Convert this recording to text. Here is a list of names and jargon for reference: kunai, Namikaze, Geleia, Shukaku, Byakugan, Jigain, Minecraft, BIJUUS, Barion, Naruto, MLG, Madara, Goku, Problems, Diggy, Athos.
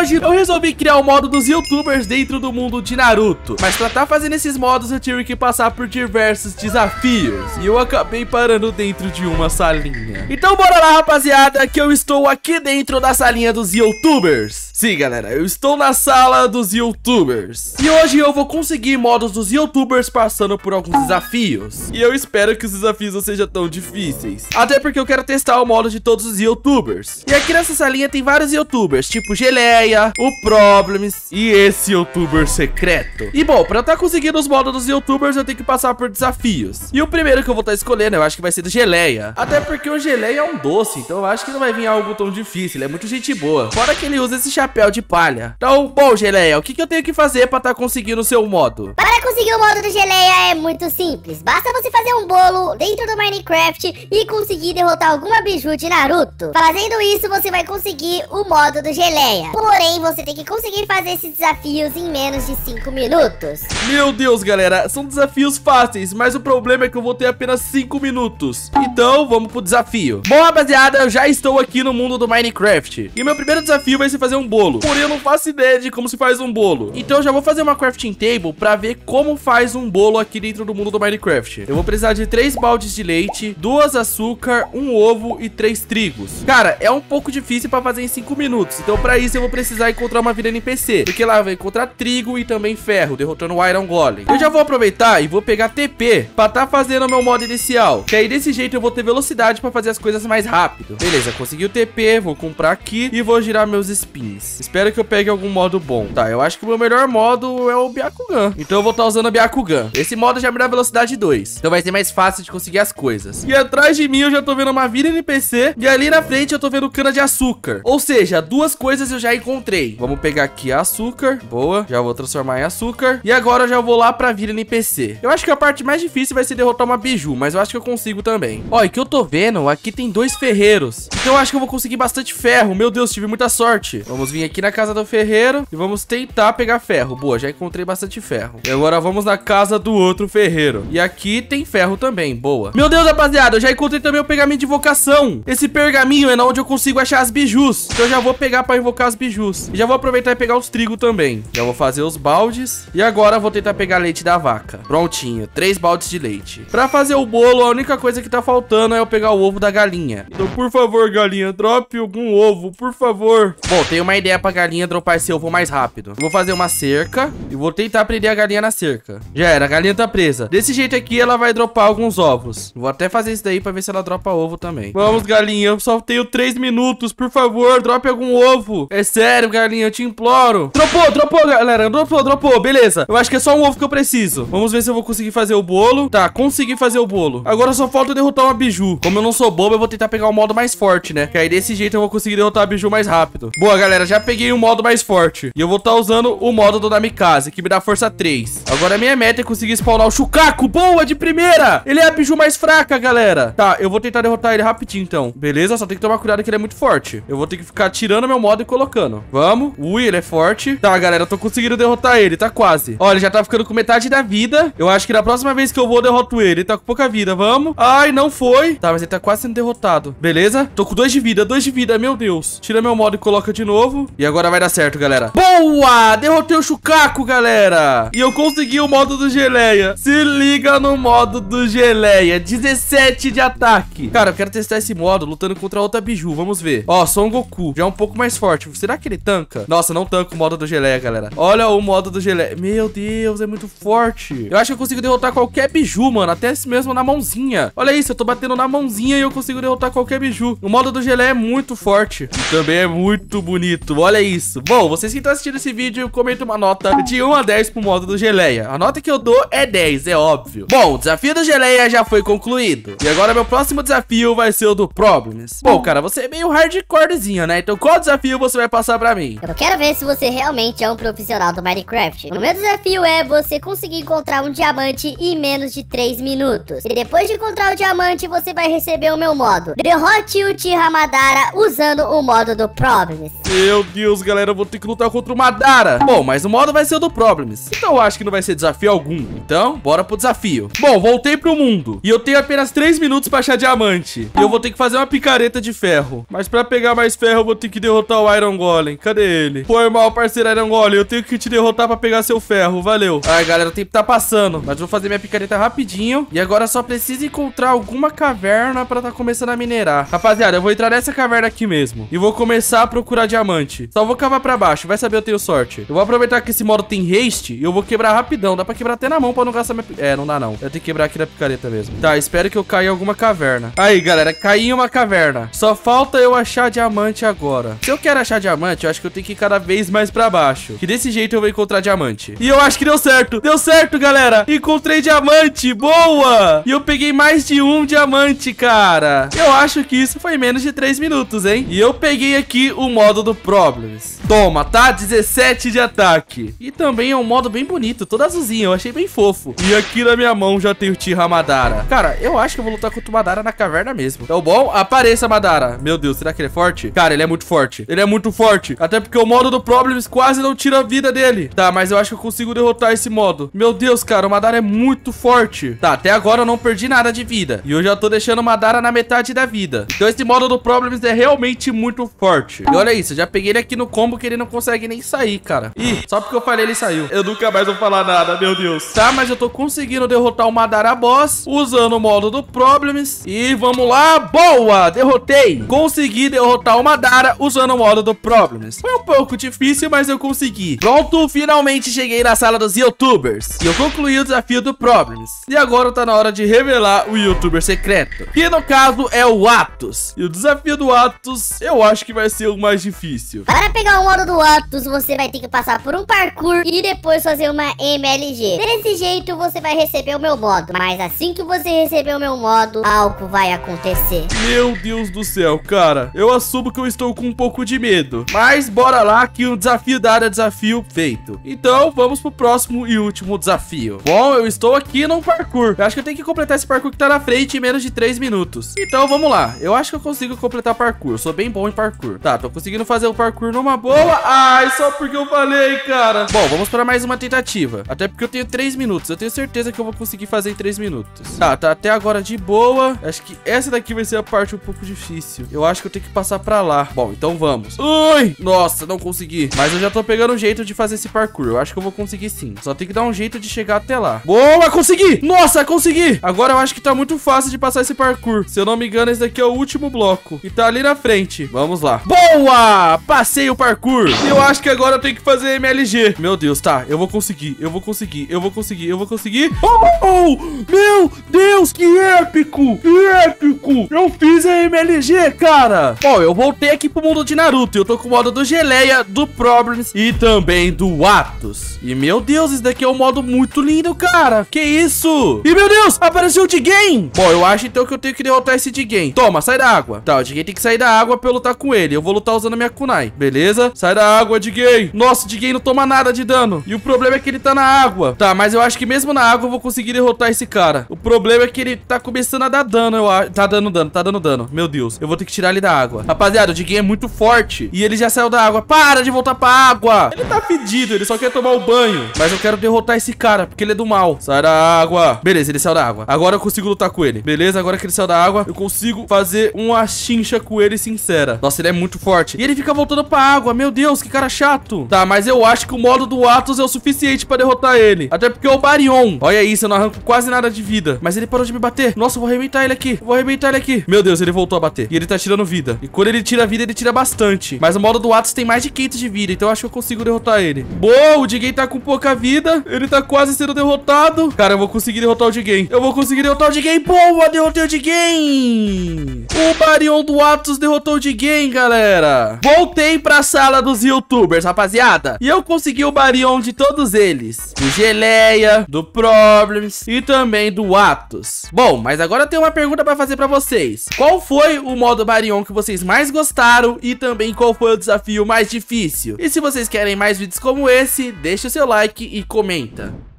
hoje eu resolvi criar o modo dos youtubers dentro do mundo de Naruto. Mas pra estar fazendo esses modos eu tive que passar por diversos desafios e eu acabei parando dentro de uma salinha. Então bora lá, rapaziada, que eu estou aqui dentro da salinha dos youtubers. Sim, galera, eu estou na sala dos youtubers. E hoje eu vou conseguir modos dos youtubers passando por alguns desafios. E eu espero que os desafios não sejam tão difíceis, até porque eu quero testar o modo de todos os youtubers. E aqui nessa salinha tem vários youtubers, tipo Geleia, o Problems e esse youtuber secreto. E bom, pra eu estar conseguindo os modos dos youtubers, eu tenho que passar por desafios. E o primeiro que eu vou estar escolhendo, eu acho que vai ser do Geleia. Até porque o Geleia é um doce, então eu acho que não vai vir algo tão difícil. Ele é muito gente boa. Fora que ele usa esse chapéu de palha. Então, bom, Geleia, o que eu tenho que fazer pra estar conseguindo o seu modo? Para conseguir o modo do Geleia é muito simples. Basta você fazer um bolo dentro do Minecraft e conseguir derrotar alguma biju de Naruto. Fazendo isso, você vai conseguir o modo do Geleia. Porém, você tem que conseguir fazer esses desafios em menos de 5 minutos. Meu Deus, galera, são desafios fáceis, mas o problema é que eu vou ter apenas 5 minutos. Então, vamos pro desafio. Bom, rapaziada, eu já estou aqui no mundo do Minecraft. E meu primeiro desafio vai ser fazer um bolo. Porém, eu não faço ideia de como se faz um bolo. Então, eu já vou fazer uma crafting table pra ver como faz um bolo aqui dentro do mundo do Minecraft. Eu vou precisar de 3 baldes de leite, 2 açúcar, 1 ovo e 3 trigos. Cara, é um pouco difícil pra fazer em 5 minutos. Então, pra isso, eu vou precisar encontrar uma vila NPC. Porque lá eu vou encontrar trigo e também ferro, derrotando o Iron Golem. Eu já vou aproveitar e vou pegar TP pra tá fazendo o meu modo inicial. Que aí, desse jeito, eu vou ter velocidade pra fazer as coisas mais rápido. Beleza, consegui o TP, vou comprar aqui e vou girar meus spins. Espero que eu pegue algum modo bom. Tá, eu acho que o meu melhor modo é o Byakugan. Então, eu vou estar usando o Byakugan. Esse modo já me dá velocidade 2. Então, vai ser mais fácil de conseguir as coisas. E atrás de mim, eu já tô vendo uma vila NPC. E ali na frente, eu tô vendo cana de açúcar. Ou seja, 2 coisas eu já encontrei. Vamos pegar aqui açúcar. Boa. Já vou transformar em açúcar. E agora eu já vou lá pra vila NPC. Eu acho que a parte mais difícil vai ser derrotar uma biju, mas eu acho que eu consigo também. Ó, e que eu tô vendo, aqui tem 2 ferreiros. Então eu acho que eu vou conseguir bastante ferro. Meu Deus, tive muita sorte. Vamos vir aqui na casa do ferreiro e vamos tentar pegar ferro. Boa, já encontrei bastante ferro. E agora vamos na casa do outro ferreiro. E aqui tem ferro também. Boa. Meu Deus, rapaziada, eu já encontrei também o pergaminho de invocação. Esse pergaminho é na onde eu consigo achar as bijus. Então eu já vou pegar pra invocar as bijus. E já vou aproveitar e pegar os trigo também. Já vou fazer os baldes. E agora eu vou tentar pegar leite da vaca. Prontinho, 3 baldes de leite. Pra fazer o bolo, a única coisa que tá faltando é eu pegar o ovo da galinha. Então, por favor, galinha, drope algum ovo, por favor. Bom, tem uma ideia pra galinha dropar esse ovo mais rápido. Eu vou fazer uma cerca e vou tentar prender a galinha na cerca. Já era, a galinha tá presa. Desse jeito aqui, ela vai dropar alguns ovos. Vou até fazer isso daí pra ver se ela dropa ovo também. Vamos, galinha, eu só tenho 3 minutos, por favor, drope algum ovo. É sério, galinha, eu te imploro. Dropou, galera, dropou, beleza. Eu acho que é só um ovo que eu preciso. Vamos ver se eu vou conseguir fazer o bolo. Tá, consegui fazer o bolo. Agora só falta derrotar uma biju. Como eu não sou bobo, eu vou tentar pegar o modo mais forte, né? Que aí desse jeito eu vou conseguir derrotar a biju mais rápido. Boa, galera, já peguei o modo mais forte. E eu vou estar usando o modo do Namikaze, que me dá força 3. Agora a minha meta é conseguir spawnar o Shukaku. Boa, de primeira! Ele é a biju mais fraca, galera. Tá, eu vou tentar derrotar ele rapidinho, então. Beleza? Só tem que tomar cuidado que ele é muito forte. Eu vou ter que ficar tirando meu modo e colocando. Vamos. Ui, ele é forte. Tá, galera, eu tô conseguindo derrotar ele. Tá quase. Ó, ele já tá ficando com metade da vida. Eu acho que na próxima vez que eu vou, eu derroto ele. Ele tá com pouca vida. Vamos. Ai, não foi. Tá, mas ele tá quase sendo derrotado. Beleza? Tô com 2 de vida. Meu Deus. Tira meu modo e coloca de novo. E agora vai dar certo, galera. Boa! Derrotei o Shukaku, galera. E eu consegui o modo do Geleia. Se liga no modo do Geleia. 17 de ataque. Cara, eu quero testar esse modo lutando contra outra biju. Vamos ver. Ó, só um Goku. Já é um pouco mais forte. Será que ele tanca? Nossa, não tanca o modo do Geleia, galera. Olha o modo do Geleia. Meu Deus, é muito forte. Eu acho que eu consigo derrotar qualquer biju, mano. Até mesmo na mãozinha. Olha isso, eu tô batendo na mãozinha e eu consigo derrotar qualquer biju. O modo do Geleia é muito forte. E também é muito bonito. Olha isso. Bom, vocês que estão assistindo esse vídeo, comenta uma nota de 1 a 10 pro modo do Geleia. A nota que eu dou é 10, é óbvio. Bom, o desafio do Geleia já foi concluído. E agora meu próximo desafio vai ser o do Problems. Bom, cara, você é meio hardcorezinho, né? Então qual desafio você vai passar pra mim? Eu quero ver se você realmente é um profissional do Minecraft. O meu desafio é você conseguir encontrar um diamante em menos de 3 minutos. E depois de encontrar o diamante, você vai receber o meu modo. Derrote o Madara usando o modo do Problems. Meu meu Deus, galera, eu vou ter que lutar contra o Madara. Bom, mas o modo vai ser o do Problems, então eu acho que não vai ser desafio algum. Então, bora pro desafio. Bom, voltei pro mundo e eu tenho apenas 3 minutos pra achar diamante. E eu vou ter que fazer uma picareta de ferro, mas pra pegar mais ferro eu vou ter que derrotar o Iron Golem. Cadê ele? Pô, irmão, parceiro Iron Golem, eu tenho que te derrotar pra pegar seu ferro, valeu. Ai, galera, o tempo tá passando, mas vou fazer minha picareta rapidinho. E agora só preciso encontrar alguma caverna pra tá começando a minerar. Rapaziada, eu vou entrar nessa caverna aqui mesmo e vou começar a procurar diamante. Só vou cavar pra baixo, vai saber eu tenho sorte. Eu vou aproveitar que esse modo tem haste e eu vou quebrar rapidão. Dá pra quebrar até na mão pra não gastar minha... É, não dá não. Eu tenho que quebrar aqui na picareta mesmo. Tá, espero que eu caia em alguma caverna. Aí, galera, caí em uma caverna. Só falta eu achar diamante agora. Se eu quero achar diamante, eu acho que eu tenho que ir cada vez mais pra baixo, que desse jeito eu vou encontrar diamante. E eu acho que deu certo. Deu certo, galera. Encontrei diamante. Boa! E eu peguei mais de um diamante, cara. Eu acho que isso foi menos de 3 minutos, hein? E eu peguei aqui o modo do Problems. Toma, tá? 17 de ataque. E também é um modo bem bonito, todo azulzinho. Eu achei bem fofo. E aqui na minha mão já tem o Tira Madara. Cara, eu acho que eu vou lutar contra o Madara na caverna mesmo. Então, bom, apareça, Madara. Meu Deus, será que ele é forte? Cara, ele é muito forte. Ele é muito forte. Até porque o modo do Problems quase não tira a vida dele. Tá, mas eu acho que eu consigo derrotar esse modo. Meu Deus, cara, o Madara é muito forte. Tá, até agora eu não perdi nada de vida. E eu já tô deixando o Madara na metade da vida. Então esse modo do Problems é realmente muito forte. E olha isso, eu já peguei ele aqui no combo que ele não consegue nem sair, cara. Ih, só porque eu falei ele saiu. Eu nunca mais vou falar nada, meu Deus. Tá, mas eu tô conseguindo derrotar o Madara Boss usando o modo do Problems. E vamos lá, boa, derrotei. Consegui derrotar o Madara usando o modo do Problems. Foi um pouco difícil, mas eu consegui. Pronto, finalmente cheguei na sala dos YouTubers e eu concluí o desafio do Problems. E agora tá na hora de revelar o YouTuber secreto, que no caso é o Athos. E o desafio do Athos eu acho que vai ser o mais difícil. Para pegar o modo do Athos, você vai ter que passar por um parkour e depois fazer uma MLG. Desse jeito você vai receber o meu modo, mas assim que você receber o meu modo, algo vai acontecer. Meu Deus do céu, cara, eu assumo que eu estou com um pouco de medo, mas bora lá que o desafio dado é desafio feito. Então vamos pro próximo e último desafio. Bom, eu estou aqui num parkour. Eu acho que eu tenho que completar esse parkour que tá na frente em menos de 3 minutos. Então vamos lá, eu acho que eu consigo completar parkour, eu sou bem bom em parkour. Tá, tô conseguindo fazer o parkour numa boa. Ai, só porque eu falei, cara. Bom, vamos para mais uma tentativa, até porque eu tenho 3 minutos, eu tenho certeza que eu vou conseguir fazer em 3 minutos. Tá, tá até agora de boa. Acho que essa daqui vai ser a parte um pouco difícil. Eu acho que eu tenho que passar pra lá. Bom, então vamos. Ui, nossa, não consegui. Mas eu já tô pegando um jeito de fazer esse parkour. Eu acho que eu vou conseguir sim. Só tem que dar um jeito de chegar até lá. Boa, consegui! Nossa, consegui! Agora eu acho que tá muito fácil de passar esse parkour. Se eu não me engano, esse daqui é o último bloco e tá ali na frente. Vamos lá. Boa! Passei o parkour. Eu acho que agora eu tenho que fazer MLG. Meu Deus, tá. Eu vou conseguir. Eu vou conseguir. Eu vou conseguir. Eu vou conseguir. Oh, oh, oh! Meu Deus, que épico! Que épico! Eu fiz a MLG, cara! Bom, eu voltei aqui pro mundo de Naruto. Eu tô com o modo do Geleia, do Problems e também do Athos. E meu Deus, esse daqui é um modo muito lindo, cara. Que isso? E meu Deus, apareceu o Jigain. Bom, eu acho então que eu tenho que derrotar esse Jigain. Toma, sai da água. Tá, o Jigain tem que sair da água pra eu lutar com ele. Eu vou lutar usando a minha kunai. Beleza? Sai da água, Jigain. Nossa, o Jigain não toma nada de dano. E o problema é que ele tá na água. Tá, mas eu acho que mesmo na água eu vou conseguir derrotar esse cara. O problema é que ele tá começando a dar dano, eu acho. Tá dando dano, tá dando dano. Meu Deus, eu vou ter que tirar ele da água. Rapaziada, o Diggy é muito forte e ele já saiu da água. Para de voltar pra água. Ele tá fedido, ele só quer tomar o banho. Mas eu quero derrotar esse cara, porque ele é do mal. Sai da água. Beleza, ele saiu da água. Agora eu consigo lutar com ele. Beleza, agora que ele saiu da água, eu consigo fazer uma chincha com ele sincera. Nossa, ele é muito forte. E ele fica voltando pra água. Meu Deus, que cara chato. Tá, mas eu acho que o modo do Athos é o suficiente pra derrotar ele. Até porque é o Barion. Olha isso, eu não arranco quase nada de vida. Mas ele parou de me bater. Nossa, eu vou arrebentar ele aqui. Eu vou arrebentar ele aqui. Meu Deus, ele voltou a bater. E ele tá tirando vida. E quando ele tira vida, ele tira bastante. Mas o modo do Athos tem mais de 500 de vida. Então eu acho que eu consigo derrotar ele. Boa, o Jigain tá com pouca vida. Ele tá quase sendo derrotado. Cara, eu vou conseguir derrotar o Jigain. Eu vou conseguir derrotar o Jigain. Boa, derrotei o Jigain. O Barion do Athos derrotou o Jigain, galera. Voltei pra sala dos YouTubers, rapaziada. E eu consegui o Barion de todos eles. O Geleia, do Problems e também do Athos. Bom, mas agora eu tenho uma pergunta pra fazer pra vocês. Qual foi o modo Barion que vocês mais gostaram e também qual foi o desafio mais difícil? E se vocês querem mais vídeos como esse, deixa o seu like e comenta.